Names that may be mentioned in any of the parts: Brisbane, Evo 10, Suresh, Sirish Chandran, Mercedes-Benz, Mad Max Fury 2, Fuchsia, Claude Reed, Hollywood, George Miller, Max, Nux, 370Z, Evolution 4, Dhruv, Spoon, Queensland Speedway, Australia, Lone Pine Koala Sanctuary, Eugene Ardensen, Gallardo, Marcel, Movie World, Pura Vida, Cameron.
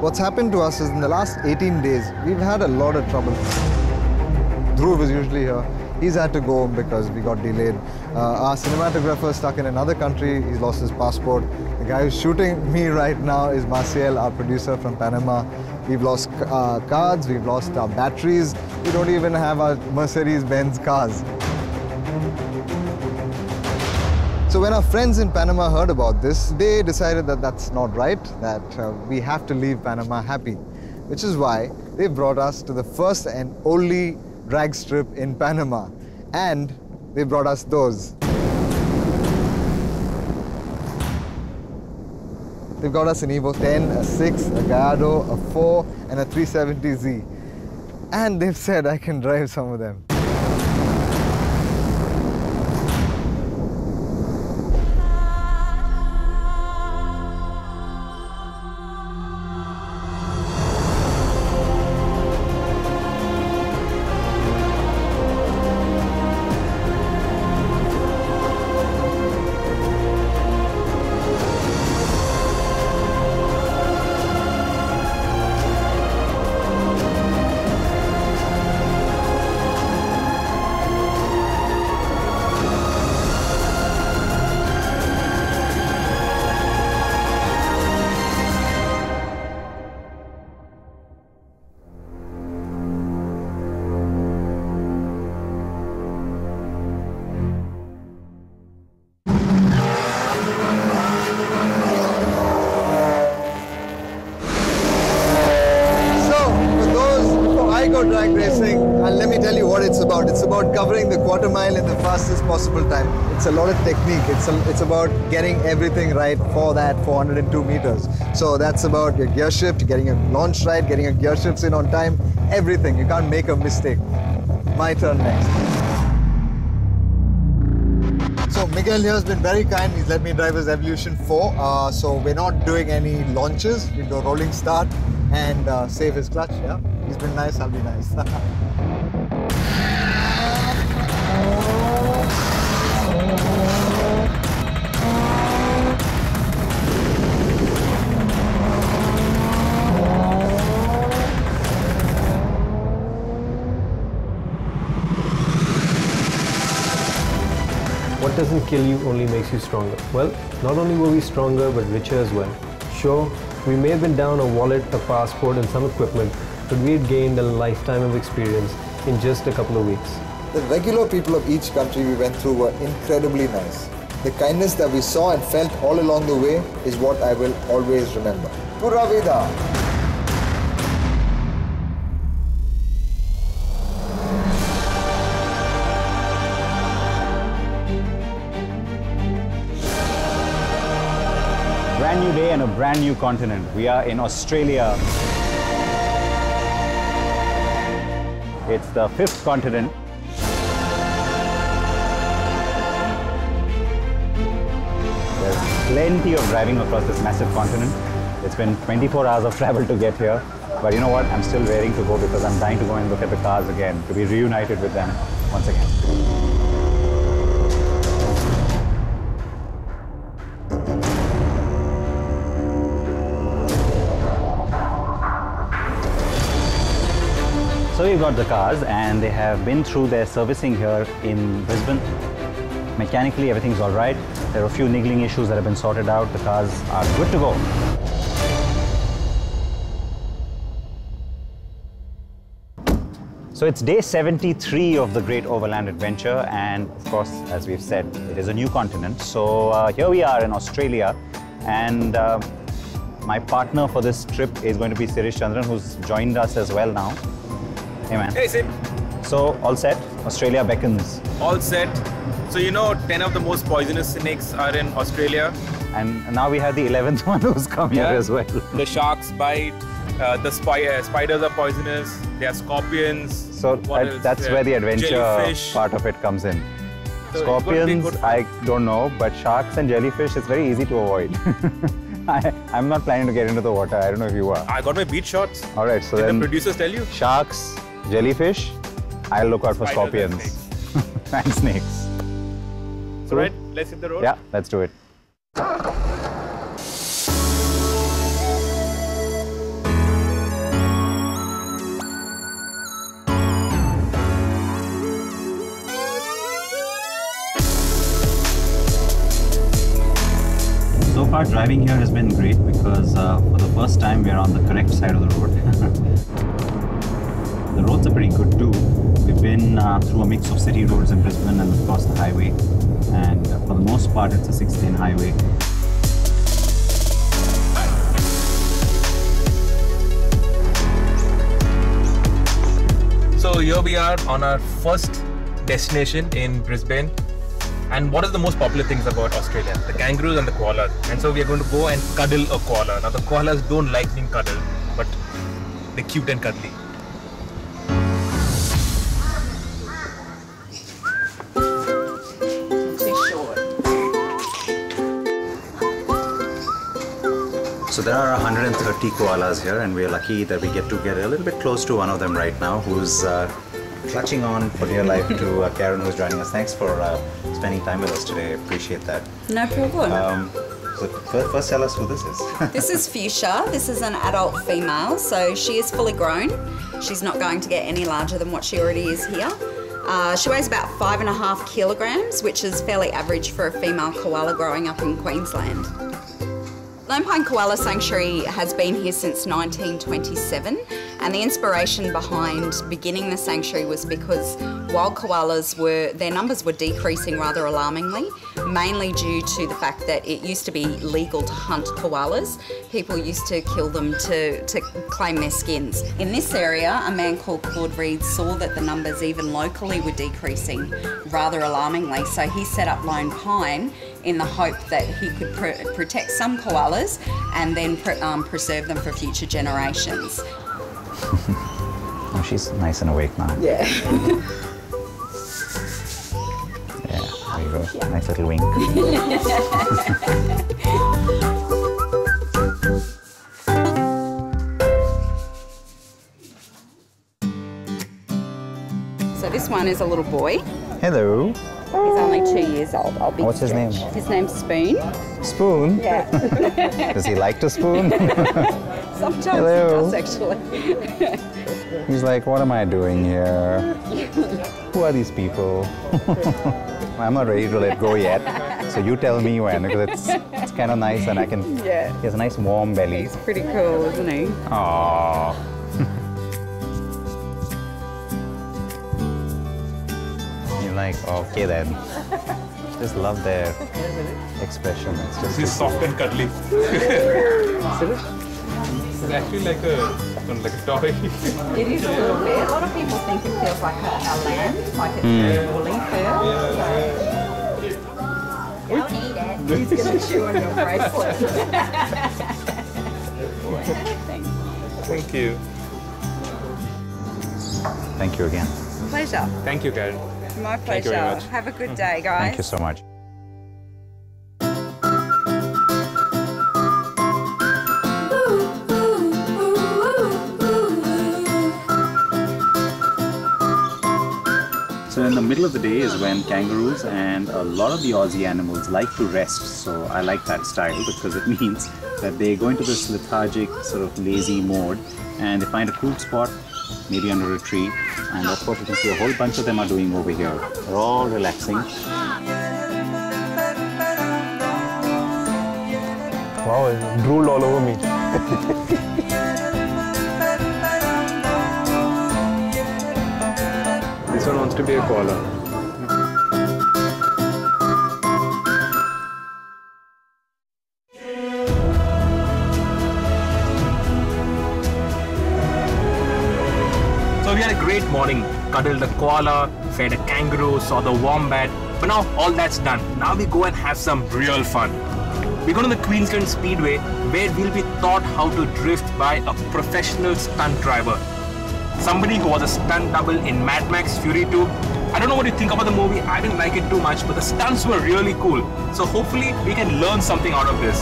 What's happened to us is in the last 18 days, we've had a lot of trouble. Dhruv is usually here. He's had to go because we got delayed. Our cinematographer is stuck in another country. He's lost his passport. The guy who's shooting me right now is Marcel, our producer from Panama. We've lost our cards. We've lost our batteries. We don't even have our Mercedes-Benz cars. So when our friends in Panama heard about this, they decided that that's not right, that we have to leave Panama happy, which is why they brought us to the first and only drag strip in Panama, and they brought us those. They've got us an Evo 10, a 6, a Gallardo, a 4, and a 370Z. And they've said I can drive some of them. Drag racing, and let me tell you what it's about. It's about covering the quarter mile in the fastest possible time. It's a lot of technique. It's about getting everything right for that 402 meters. So that's about your gear shift, getting your launch right, getting your gear shifts in on time, everything. You can't make a mistake. My turn next. So Miguel here has been very kind. He's let me drive his Evolution 4. So we're not doing any launches. We do a rolling start and save his clutch. Yeah. He's been nice, I'll be nice. What doesn't kill you only makes you stronger. Well, not only were we stronger, but richer as well. Sure, we may have been down a wallet, a passport, and some equipment, but we had gained a lifetime of experience in just a couple of weeks. The regular people of each country we went through were incredibly nice. The kindness that we saw and felt all along the way is what I will always remember. Pura Vida! Brand new day and a brand new continent. We are in Australia. It's the fifth continent. There's plenty of driving across this massive continent. It's been 24 hours of travel to get here. But you know what? I'm still raring to go because I'm dying to go and look at the cars again, to be reunited with them once again. So we've got the cars and they have been through their servicing here in Brisbane. Mechanically, everything's all right. There are a few niggling issues that have been sorted out. The cars are good to go. So it's day 73 of the Great Overland Adventure. And of course, as we've said, it is a new continent. So here we are in Australia. And my partner for this trip is going to be Sirish Chandran, who's joined us as well now. Hey, man. Hey, Sid. So, all set? Australia beckons. All set. So, you know, 10 of the most poisonous snakes are in Australia. And now we have the 11th one who's come here as well. The sharks bite, the spiders are poisonous, there are scorpions. So, that's where the adventure jellyfish part of it comes in. So scorpions, I don't know, but sharks and jellyfish, it's very easy to avoid. I'm not planning to get into the water. I don't know if you are. I got my beach shots. All right, so then the producers tell you? Sharks, jellyfish, I'll look out for scorpions and snakes. So right, let's hit the road? Yeah, let's do it. Driving here has been great because for the first time we are on the correct side of the road. The roads are pretty good too. We've been through a mix of city roads in Brisbane and of course the highway, and for the most part it's a 6-lane highway. So here we are on our first destination in Brisbane. And what are the most popular things about Australia? The kangaroos and the koalas. And so we are going to go and cuddle a koala. Now the koalas don't like being cuddled, but they're cute and cuddly. So there are 130 koalas here, and we are lucky that we get to get a little bit close to one of them right now, who's clutching on for dear life to Karen, who's joining us. Thanks for spending time with us today. Appreciate that. No problem. So first tell us who this is. This is Fuchsia. This is an adult female, so she is fully grown. She's not going to get any larger than what she already is here. She weighs about 5.5 kilograms, which is fairly average for a female koala growing up in Queensland. Lone Pine Koala Sanctuary has been here since 1927, and the inspiration behind beginning the sanctuary was because wild koalas their numbers were decreasing rather alarmingly, mainly due to the fact that it used to be legal to hunt koalas. People used to kill them to claim their skins. In this area, a man called Claude Reed saw that the numbers even locally were decreasing rather alarmingly, so he set up Lone Pine in the hope that he could protect some koalas and then preserve them for future generations. Oh, she's nice and awake now. Yeah. Yeah, there you go. Yeah. Nice little wink. So this one is a little boy. Hello. He's only 2 years old. I'll be. What's his name? His name's Spoon. Spoon? Yeah. Does he like to spoon? Sometimes he does, actually. He's like, what am I doing here? Who are these people? I'm not ready to let go yet, so you tell me when, because it's kind of nice and I can... Yeah. He has a nice warm belly. He's pretty cool, isn't he? Aww. Like, okay then. Just love their expression. It's just she's soft and cuddly. It's actually like a toy. It is a little bit. A lot of people think it feels like a lamb, like it's very woolly fur. Don't eat it. He's gonna chew on your bracelet. Thank you. Thank you again. Pleasure. Thank you, Karen. My pleasure. Thank you very much. Have a good day, guys. Thank you so much. So in the middle of the day is when kangaroos and a lot of the Aussie animals like to rest. So I like that style because it means that they go into this lethargic, sort of lazy mode, and they find a cool spot, maybe under a tree, and of course you can see a whole bunch of them are doing over here. They're all relaxing. Wow, it drooled all over me. This one wants to be a koala. Morning, cuddled a koala, fed a kangaroo, saw the wombat, but now all that's done. Now we go and have some real fun. We go to the Queensland Speedway, where we'll be taught how to drift by a professional stunt driver. Somebody who was a stunt double in Mad Max Fury 2. I don't know what you think about the movie, I didn't like it too much, but the stunts were really cool. So hopefully we can learn something out of this.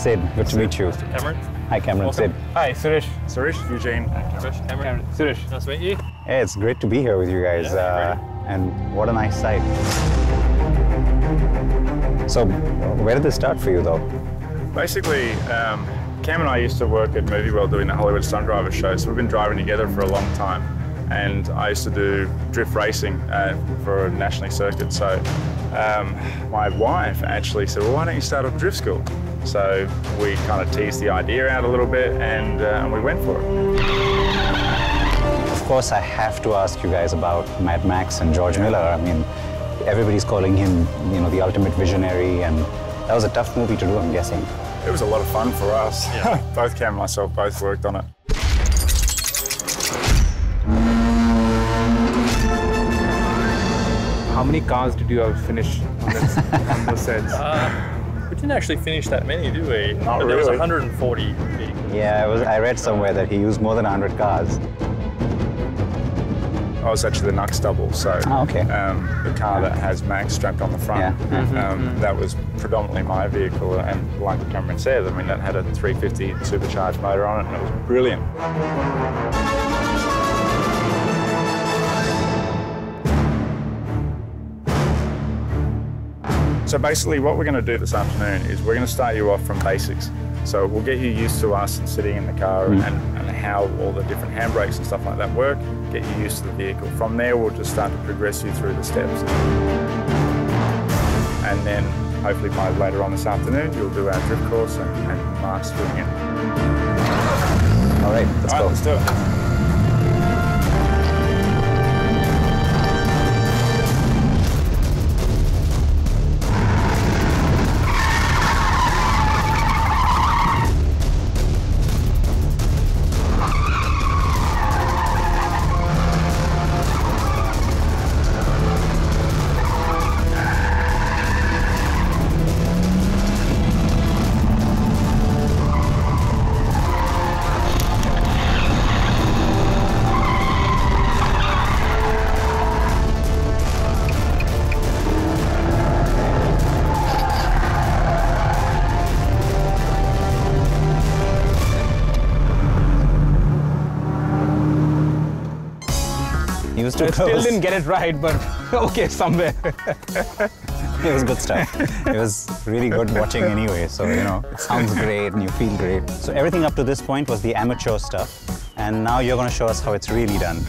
Sid, good to meet you. Cameron. Hi Cameron, welcome. Sid. Hi, Suresh. Suresh, Eugene. Suresh, Cameron. Suresh, nice to meet you. Yeah, it's great to be here with you guys, yeah, and what a nice sight. So, where did this start for you though? Basically, Cam and I used to work at Movie World doing the Hollywood Stunt Driver show, so we've been driving together for a long time. And I used to do drift racing for a national circuit, so my wife actually said, well, why don't you start off drift school? So we kind of teased the idea out a little bit, and we went for it. Of course, I have to ask you guys about Mad Max and George Miller. I mean, everybody's calling him, you know, the ultimate visionary, and that was a tough movie to do, I'm guessing. It was a lot of fun for us. Yeah. Both Cam and myself both worked on it. How many cars did you have finished on the sets? We didn't actually finish that many, did we? Not really. There was 140 vehicles. Yeah, I read somewhere that he used more than 100 cars. I was actually the Nux double, so the car that has Max strapped on the front, that was predominantly my vehicle, and like Cameron said, I mean, that had a 350 supercharged motor on it, and it was brilliant. So basically what we're going to do this afternoon is we're going to start you off from basics. So we'll get you used to us and sitting in the car and how all the different handbrakes and stuff like that work, get you used to the vehicle. From there, we'll just start to progress you through the steps. And then hopefully by later on this afternoon, you'll do our drift course and Marc's doing it. All right, let's do it. Still didn't get it right, but okay, somewhere. It was good stuff. It was really good watching anyway, so you know, it sounds great and you feel great. So everything up to this point was the amateur stuff, and now you're going to show us how it's really done.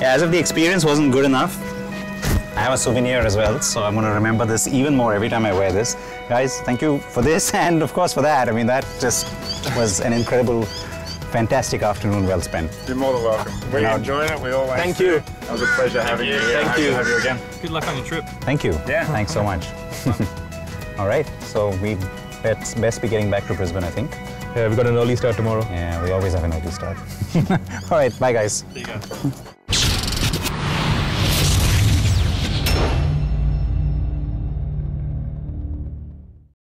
As if the experience wasn't good enough, I have a souvenir as well, so I'm going to remember this even more every time I wear this. Guys, thank you for this and of course for that. I mean, that just was an incredible, fantastic afternoon well spent. You're more than welcome. We enjoyed it. We always thank you. It was a pleasure having you here. Thank you. Have you again. Good luck on your trip. Thank you. Yeah. Thanks so much. All right, so let's best be getting back to Brisbane, I think. Yeah, we've got an early start tomorrow. Yeah, we always have an early start. All right, bye guys. See you guys.